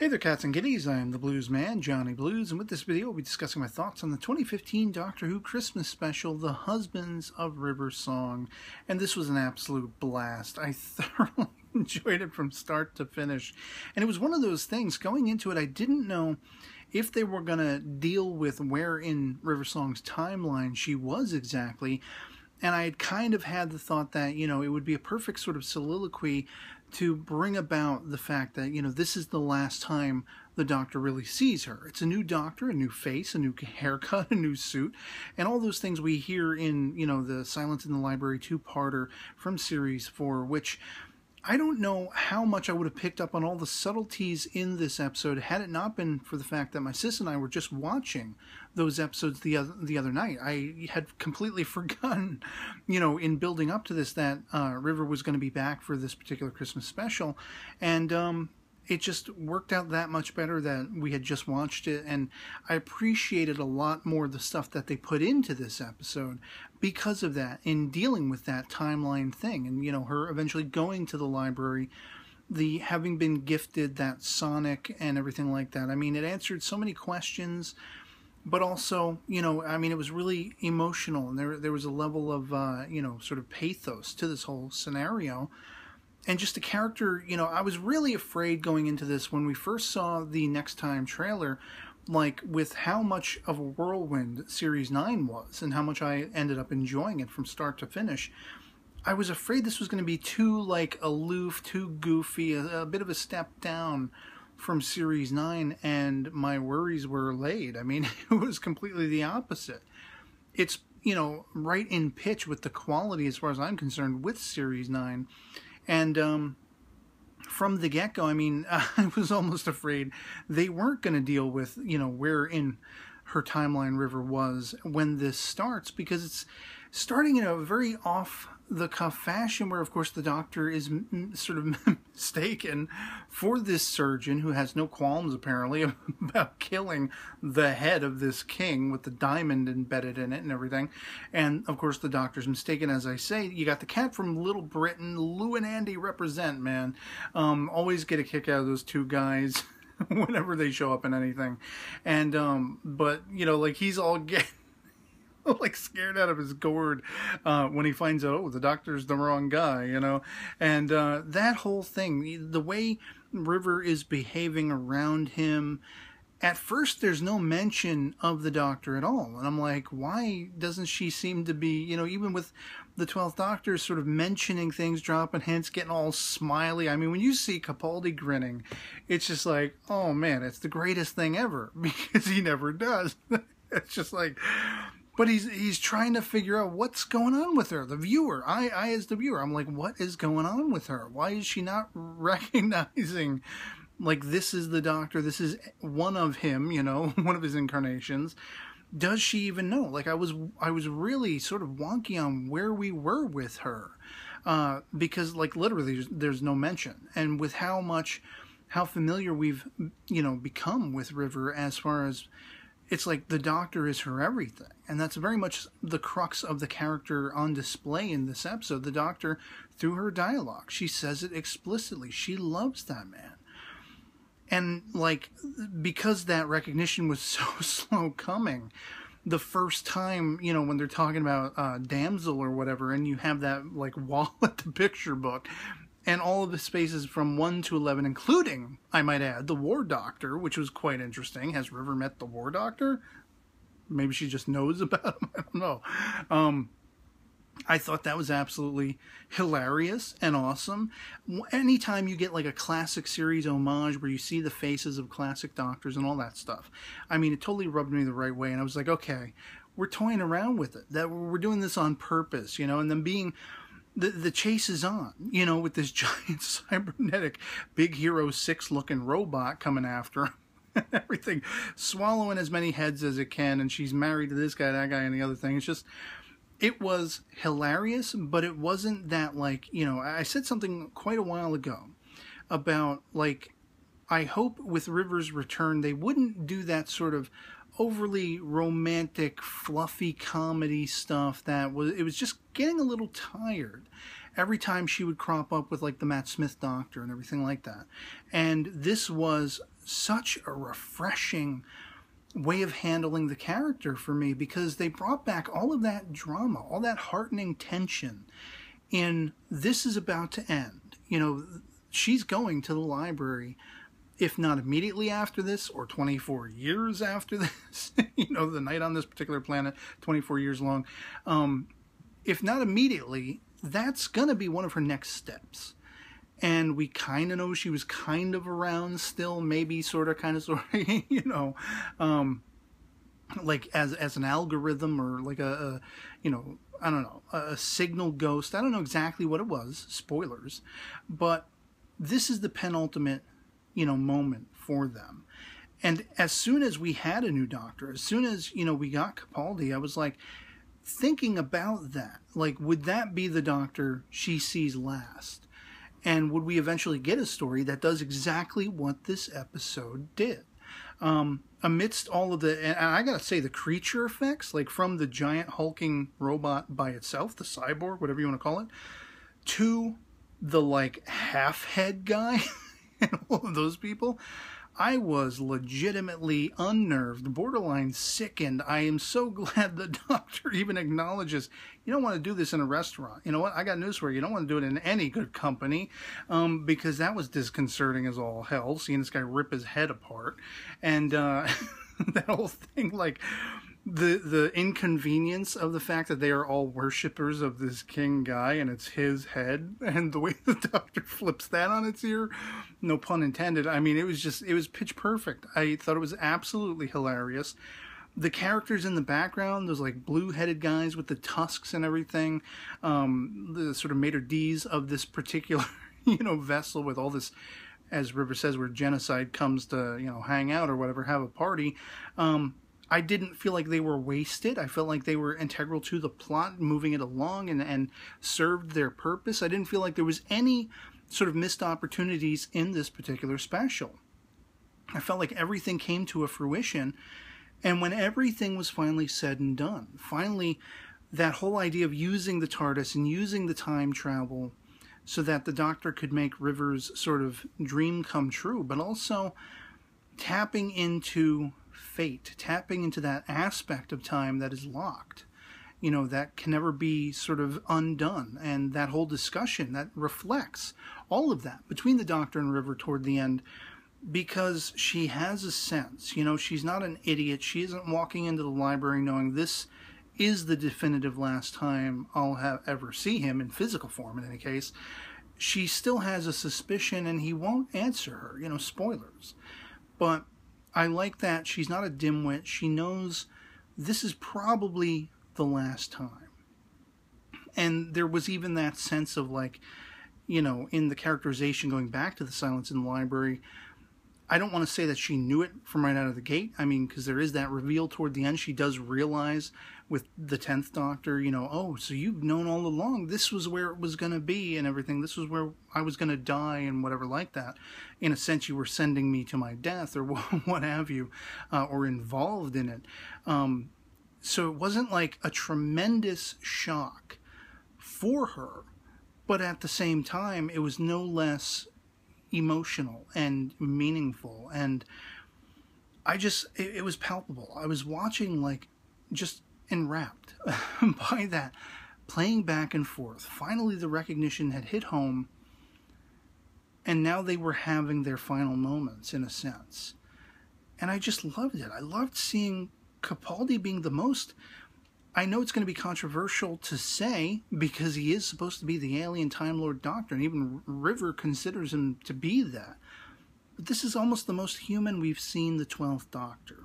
Hey there cats and kitties, I am the Blues Man, Johnny Blues, and with this video we'll be discussing my thoughts on the 2015 Doctor Who Christmas special, The Husbands of River Song, and this was an absolute blast. I thoroughly enjoyed it from start to finish, and it was one of those things, going into it I didn't know if they were going to deal with where in River Song's timeline she was exactly, and I had kind of had the thought that, you know, it would be a perfect sort of soliloquy to bring about the fact that, you know, this is the last time the Doctor really sees her. It's a new Doctor, a new face, a new haircut, a new suit, and all those things we hear in, you know, the Silence in the Library two-parter from Series 4, which I don't know how much I would have picked up on all the subtleties in this episode had it not been for the fact that my sis and I were just watching those episodes the other night. I had completely forgotten, you know, in building up to this, that River was going to be back for this particular Christmas special, and it just worked out that much better that we had just watched it, and I appreciated a lot more the stuff that they put into this episode because of that, in dealing with that timeline thing, and, you know, her eventually going to the library, the having been gifted that sonic and everything like that. I mean, it answered so many questions, but also, you know, I mean, it was really emotional, and there was a level of, you know, sort of pathos to this whole scenario. And just the character, you know, I was really afraid going into this when we first saw the Next Time trailer, like, with how much of a whirlwind Series 9 was and how much I ended up enjoying it from start to finish. I was afraid this was going to be too, like, aloof, too goofy, a bit of a step down from Series 9, and my worries were allayed. I mean, it was completely the opposite. It's, you know, right in pitch with the quality, as far as I'm concerned, with Series 9. And from the get-go, I mean, I was almost afraid they weren't going to deal with, you know, where in her timeline River was when this starts, because it's starting in a very off-the-cuff fashion where, of course, the Doctor is sort of mistaken for this surgeon who has no qualms, apparently, about killing the head of this king with the diamond embedded in it and everything. And, of course, the Doctor's mistaken, as I say. You got the cat from Little Britain. Lou and Andy represent, man. Always get a kick out of those two guys whenever they show up in anything. And, but, you know, like, he's all like scared out of his gourd when he finds out, oh, the Doctor's the wrong guy, you know, and that whole thing, the way River is behaving around him. At first, there's no mention of the Doctor at all, and I'm like, why doesn't she seem to be, you know, even with the 12th Doctor sort of mentioning things, dropping hints, getting all smiley. I mean, when you see Capaldi grinning, it's just like, oh man, it's the greatest thing ever, because he never does. It's just like, but he's trying to figure out what's going on with her, the viewer. I as the viewer, I'm like, what is going on with her? Why is she not recognizing, like, this is the Doctor, this is one of him, you know, one of his incarnations? Does she even know? Like, I was really sort of wonky on where we were with her, because, like, literally there's no mention. And with how familiar we've, you know, become with River, as far as, it's like the Doctor is her everything. And that's very much the crux of the character on display in this episode. The Doctor, through her dialogue, she says it explicitly. She loves that man. And, like, because that recognition was so slow coming, the first time, you know, when they're talking about damsel or whatever, and you have that, like, wall at the picture book, and all of the spaces from 1 to 11, including, I might add, the War Doctor, which was quite interesting. Has River met the War Doctor? Maybe she just knows about him. I don't know. I thought that was absolutely hilarious and awesome. Anytime you get, like, a classic series homage where you see the faces of classic Doctors and all that stuff, I mean, it totally rubbed me the right way. And I was like, okay, we're toying around with it. That we're doing this on purpose, you know, and then being... The chase is on, you know, with this giant cybernetic Big Hero 6 looking robot coming after him and everything, swallowing as many heads as it can, and she's married to this guy, that guy, and the other thing. It's just, it was hilarious, but it wasn't that, like, you know, I said something quite a while ago about, like, I hope with River's return they wouldn't do that sort of overly romantic, fluffy comedy stuff that was, it was just getting a little tired every time she would crop up with, like, the Matt Smith Doctor and everything like that. And this was such a refreshing way of handling the character for me, because they brought back all of that drama, all that heartening tension in this is about to end. You know, she's going to the library, if not immediately after this, or 24 years after this, you know, the night on this particular planet, 24 years long. If not immediately, that's going to be one of her next steps. And we kind of know she was kind of around still, maybe sort of, kind of, sort of, you know, like as an algorithm, or like a you know, I don't know, a signal ghost. I don't know exactly what it was, spoilers, but this is the penultimate, you know, moment for them. And as soon as we had a new Doctor, as soon as, you know, we got Capaldi, I was like, thinking about that, like, would that be the Doctor she sees last? And would we eventually get a story that does exactly what this episode did? Amidst all of the, and I gotta say, the creature effects, like from the giant hulking robot by itself, the cyborg, whatever you want to call it, to the like half head guy and all of those people, I was legitimately unnerved, borderline sickened. I am so glad the Doctor even acknowledges, you don't want to do this in a restaurant. You know what? I got news for you. You don't want to do it in any good company, because that was disconcerting as all hell, seeing this guy rip his head apart. And that whole thing, like the inconvenience of the fact that they are all worshippers of this king guy and it's his head, and the way the Doctor flips that on its ear, no pun intended. I mean, it was pitch perfect. I thought it was absolutely hilarious. The characters in the background, those like blue-headed guys with the tusks and everything, the sort of maitre d's of this particular, you know, vessel with all this, as River says, where genocide comes to, you know, hang out or whatever, have a party. I didn't feel like they were wasted. I felt like they were integral to the plot, moving it along, and served their purpose. I didn't feel like there was any sort of missed opportunities in this particular special. I felt like everything came to a fruition. And when everything was finally said and done, finally that whole idea of using the TARDIS and using the time travel so that the Doctor could make River's sort of dream come true, but also tapping into fate, tapping into that aspect of time that is locked, you know, that can never be sort of undone. And that whole discussion that reflects all of that between the Doctor and River toward the end, because she has a sense, you know, she's not an idiot. She isn't walking into the library knowing this is the definitive last time I'll have ever see him in physical form. In any case, she still has a suspicion, and he won't answer her, you know, spoilers. But I like that she's not a dimwit. She knows this is probably the last time. And there was even that sense of, like, you know, in the characterization going back to the Silence in the Library, I don't want to say that she knew it from right out of the gate. I mean, because there is that reveal toward the end. She does realize with the 10th Doctor, you know, oh, so you've known all along. This was where it was going to be and everything. This was where I was going to die and whatever like that. In a sense, you were sending me to my death or what have you, or involved in it. So it wasn't like a tremendous shock for her, but at the same time, it was no less emotional and meaningful. And I just, it was palpable. I was watching, like, just enwrapped by that, playing back and forth. Finally the recognition had hit home, and now they were having their final moments, in a sense. And I just loved it. I loved seeing Capaldi being the most, I know it's going to be controversial to say, because he is supposed to be the alien Time Lord Doctor, and even River considers him to be that. But this is almost the most human we've seen the 12th Doctor.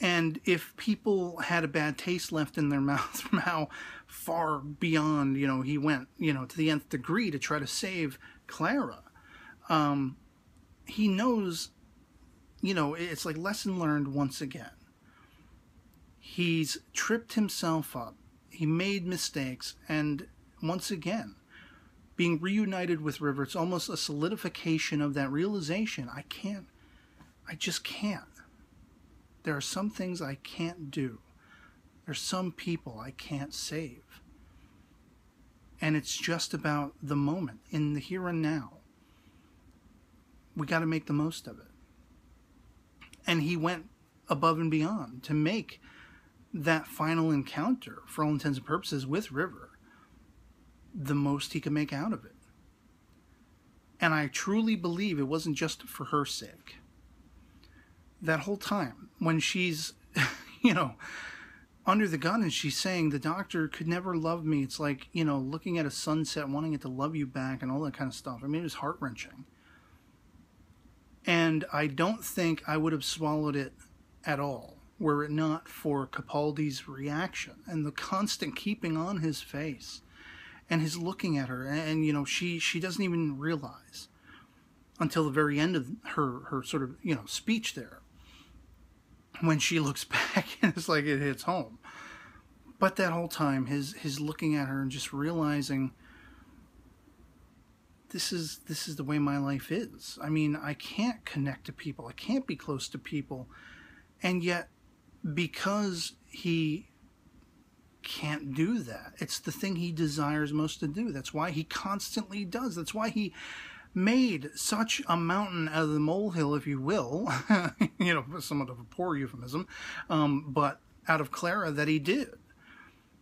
And if people had a bad taste left in their mouth from how far beyond, you know, he went, you know, to the nth degree to try to save Clara, he knows, you know, it's like lesson learned once again. He's tripped himself up, he made mistakes, and once again, being reunited with River, it's almost a solidification of that realization. I just can't. There are some things I can't do. There's some people I can't save. And it's just about the moment, in the here and now. we got to make the most of it. And he went above and beyond to make that final encounter, for all intents and purposes, with River, the most he could make out of it. And I truly believe it wasn't just for her sake. That whole time, when she's, you know, under the gun and she's saying, the Doctor could never love me. It's like, you know, looking at a sunset, wanting it to love you back and all that kind of stuff. I mean, it was heart-wrenching. And I don't think I would have swallowed it at all were it not for Capaldi's reaction and the constant keeping on his face. And his looking at her, and you know, she doesn't even realize until the very end of her sort of, you know, speech there, when she looks back and it's like it hits home. But that whole time, his looking at her and just realizing, this is the way my life is. I mean, I can't connect to people, I can't be close to people, and yet because he can't do that, it's the thing he desires most to do. That's why he constantly does. That's why he made such a mountain out of the molehill, if you will, you know, somewhat of a poor euphemism, but out of Clara that he did.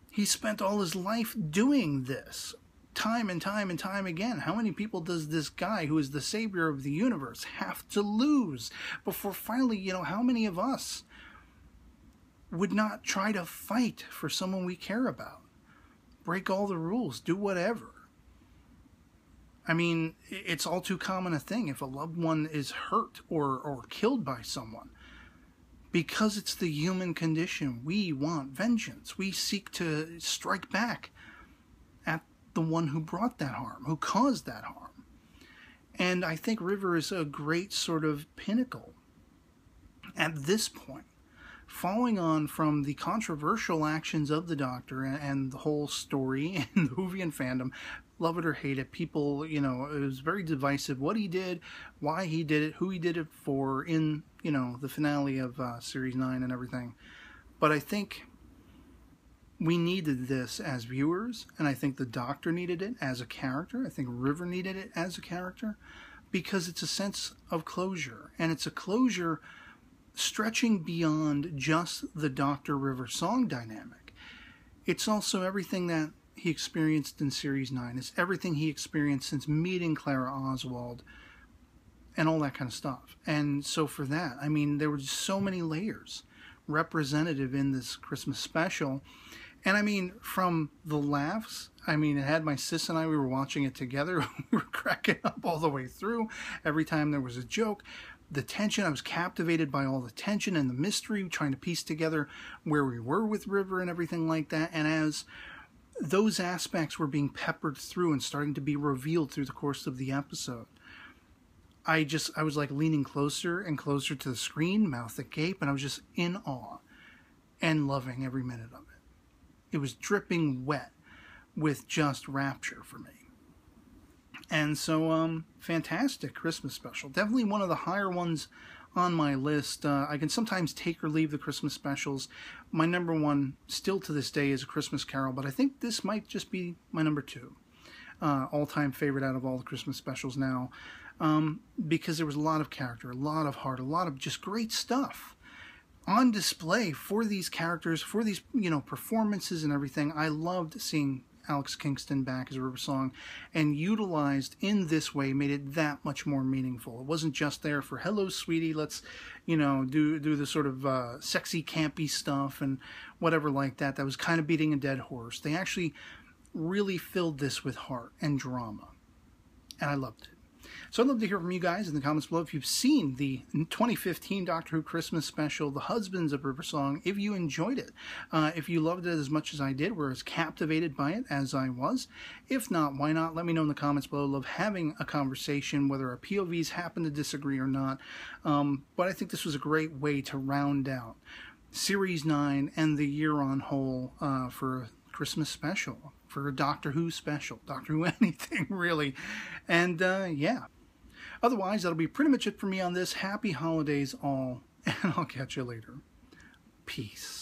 He spent all his life doing this, time and time and time again. How many people does this guy, who is the savior of the universe, have to lose before finally, you know, how many of us would not try to fight for someone we care about, break all the rules, do whatever? I mean, it's all too common a thing if a loved one is hurt or killed by someone, because it's the human condition. We want vengeance. We seek to strike back at the one who brought that harm, who caused that harm. And I think River is a great sort of pinnacle at this point, following on from the controversial actions of the Doctor and the whole story in the Whovian fandom. Love it or hate it, people, you know, it was very divisive what he did, why he did it, who he did it for in, you know, the finale of Series 9 and everything. But I think we needed this as viewers, and I think the Doctor needed it as a character. I think River needed it as a character, because it's a sense of closure, and it's a closure stretching beyond just the Doctor River Song dynamic. It's also everything that he experienced in Series 9. It's everything he experienced since meeting Clara Oswald and all that kind of stuff. And so for that, I mean, there were just so many layers representative in this Christmas special. And I mean, from the laughs, I mean, it had my sis and I, we were watching it together. We were cracking up all the way through. Every time there was a joke. The tension, I was captivated by all the tension and the mystery, trying to piece together where we were with River and everything like that. And as those aspects were being peppered through and starting to be revealed through the course of the episode, I was like leaning closer and closer to the screen, mouth agape, and I was just in awe and loving every minute of it. It was dripping wet with just rapture for me. And so, fantastic Christmas special. Definitely one of the higher ones on my list. I can sometimes take or leave the Christmas specials. My number one, still to this day, is A Christmas Carol, but I think this might just be my number two. All-time favorite out of all the Christmas specials now. Because there was a lot of character, a lot of heart, a lot of just great stuff on display for these characters, for these, you know, performances and everything. I loved seeing Alex Kingston back as River Song, and utilized in this way made it that much more meaningful. It wasn't just there for, hello sweetie, let's, you know, do the sort of sexy campy stuff and whatever like that. That was kind of beating a dead horse. They actually really filled this with heart and drama, and I loved it. So I'd love to hear from you guys in the comments below if you've seen the 2015 Doctor Who Christmas special, The Husbands of River Song, if you enjoyed it, if you loved it as much as I did, were as captivated by it as I was. If not, why not? Let me know in the comments below. Love having a conversation, whether our POVs happen to disagree or not. But I think this was a great way to round out Series 9 and the year on whole for Christmas special, for a Doctor Who special, Doctor Who anything really. And yeah, otherwise that'll be pretty much it for me on this. Happy holidays all, and I'll catch you later. Peace.